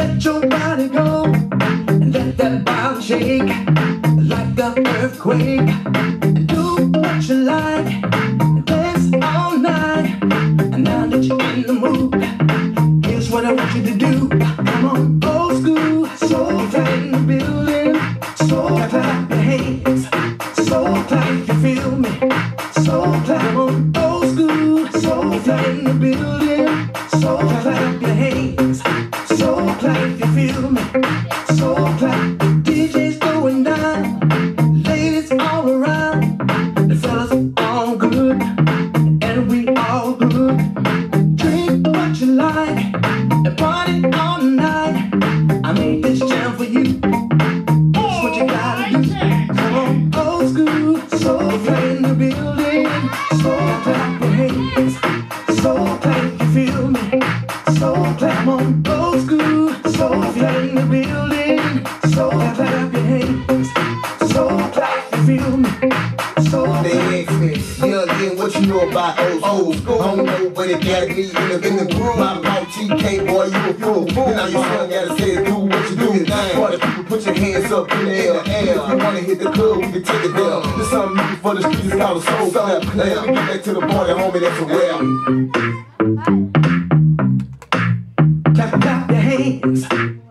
Let your body go and let that body shake like an earthquake. Do what you like, dance all night. And now that you're in the mood, here's what I want you to do. Come on, old school, soul in the building, soul clap your hands, soul clap, you feel me, soul clap on old school, soul in the building, soul clap your hands. Soul clap, you feel me? Soul clap, DJ's going down, ladies all around, the fellas all good, and we all good. Drink what you like, and party all night. I made this jam for you. That's what you gotta do. Come on, old school, soul clap in the building. Soul clap, your hands. Soul clap, you feel me? Soul clap, on old school. Soul clap in the building, soul clap your hands, soul clap you feel me, soul clap. They ask me, young again, what you know about old school? I don't know, but it got me in the groove. My mouth, GK, boy, you a fool. Now your son gotta say do what you do. Party people, put your hands up in the air. If you wanna hit the club, we can take it down. There's something new for the streets called a soul clap. Now get back to the party, homie, that's a wrap. Clap, clap your hands.